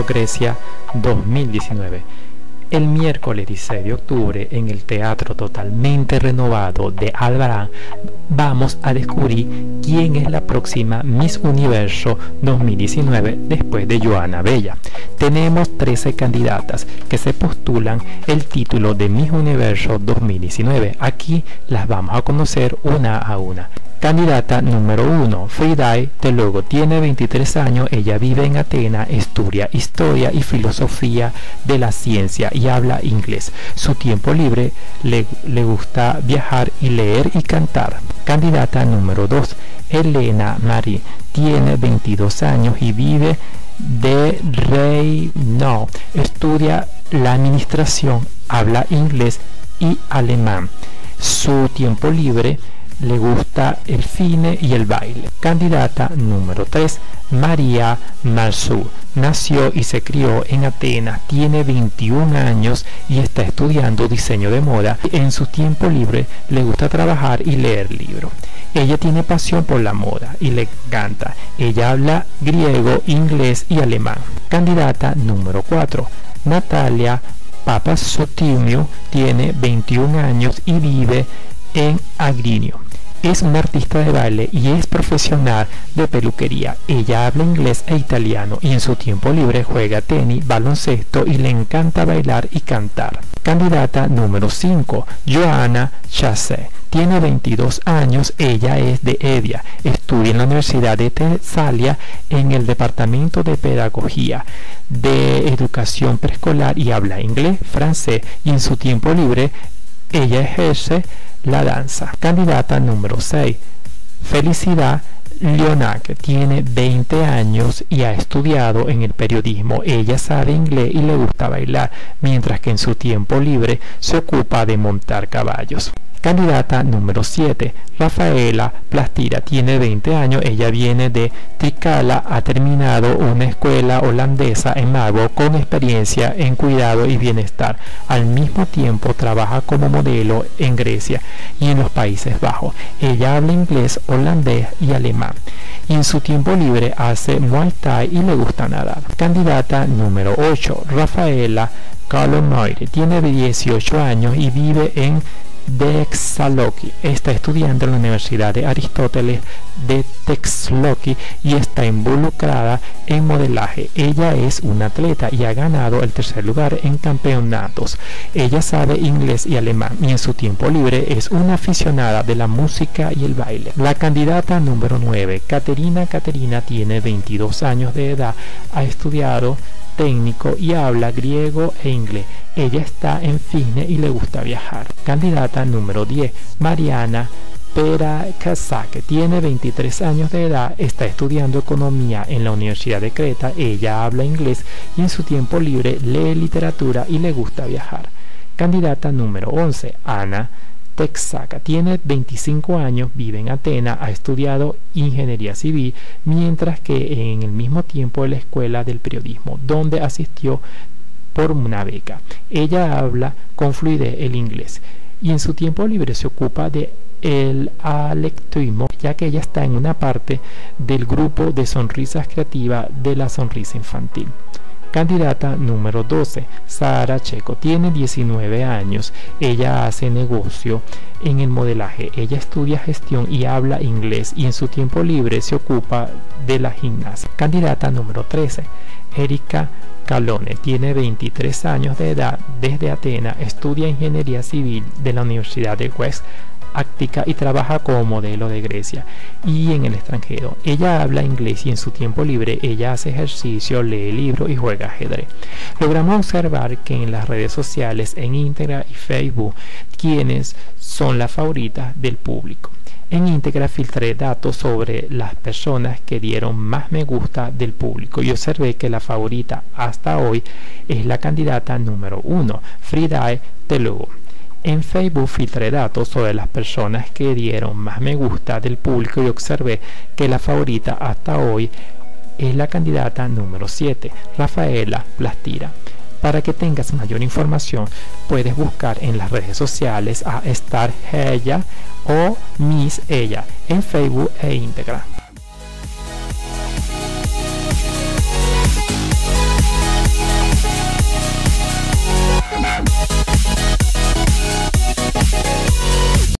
Paso Grecia 2019. El miércoles 16 de octubre, en el Teatro Totalmente Renovado de Albarán, vamos a descubrir quién es la próxima Miss Universo 2019 después de Joana Bella. Tenemos 13 candidatas que se postulan el título de Miss Universo 2019. Aquí las vamos a conocer una a una. Candidata número 1, Fridai de Luego, tiene 23 años, ella vive en Atenas, estudia historia y filosofía de la ciencia y habla inglés. Su tiempo libre le gusta viajar y leer y cantar. Candidata número 2, Elena Marie, tiene 22 años y vive de Reino, estudia la administración, habla inglés y alemán. Su tiempo libre le gusta el cine y el baile. Candidata número 3, María Marsú, nació y se crió en Atenas, tiene 21 años y está estudiando diseño de moda. En su tiempo libre le gusta trabajar y leer libros. Ella tiene pasión por la moda y le encanta. Ella habla griego, inglés y alemán. Candidata número 4, Natalia Papasotimio, tiene 21 años y vive en Agrinio. Es una artista de baile y es profesional de peluquería. Ella habla inglés e italiano y en su tiempo libre juega tenis, baloncesto y le encanta bailar y cantar. Candidata número 5, Johanna Chassé, tiene 22 años, ella es de Edia, estudia en la Universidad de Tesalia en el Departamento de Pedagogía de Educación Preescolar y habla inglés, francés y en su tiempo libre ella ejerce la danza. Candidata número 6, Felicidad Leonak, tiene 20 años y ha estudiado en el periodismo. Ella sabe inglés y le gusta bailar, mientras que en su tiempo libre se ocupa de montar caballos. Candidata número 7, Rafaela Plastira, tiene 20 años, ella viene de Tikala, ha terminado una escuela holandesa en Mago con experiencia en cuidado y bienestar. Al mismo tiempo trabaja como modelo en Grecia y en los Países Bajos. Ella habla inglés, holandés y alemán. Y en su tiempo libre hace Muay Thai y le gusta nadar. Candidata número 8, Rafaela Kalonoire, tiene 18 años y vive en Texaloki, está estudiando en la Universidad de Aristóteles de Texaloki y está involucrada en modelaje. Ella es una atleta y ha ganado el tercer lugar en campeonatos. Ella sabe inglés y alemán y en su tiempo libre es una aficionada de la música y el baile. La candidata número 9, Katerina, tiene 22 años de edad, ha estudiado técnico y habla griego e inglés. Ella está en fitness y le gusta viajar. Candidata número 10, Mariana Perakazake, tiene 23 años de edad, está estudiando economía en la Universidad de Creta. Ella habla inglés y en su tiempo libre lee literatura y le gusta viajar. Candidata número 11, Ana Texaca, tiene 25 años, vive en Atenas, ha estudiado ingeniería civil, mientras que en el mismo tiempo en la escuela del periodismo, donde asistió por una beca. Ella habla con fluidez el inglés y en su tiempo libre se ocupa de el alectuismo, ya que ella está en una parte del grupo de sonrisas creativas de la sonrisa infantil. Candidata número 12, Sara Checo, tiene 19 años, ella hace negocio en el modelaje, ella estudia gestión y habla inglés y en su tiempo libre se ocupa de la gimnasia. Candidata número 13, Erika Calone, tiene 23 años de edad, desde Atenas, estudia ingeniería civil de la Universidad de West Actica y trabaja como modelo de Grecia y en el extranjero. Ella habla inglés y en su tiempo libre ella hace ejercicio, lee libros y juega ajedrez. Logramos observar que en las redes sociales, en Instagram y Facebook, quienes son las favoritas del público. En Integra filtré datos sobre las personas que dieron más me gusta del público y observé que la favorita hasta hoy es la candidata número 1, Fridai de Luego. En Facebook filtré datos sobre las personas que dieron más me gusta del público y observé que la favorita hasta hoy es la candidata número 7, Rafaela Plastira. Para que tengas mayor información, puedes buscar en las redes sociales a Star Hellas o Miss Hellas en Facebook e Instagram.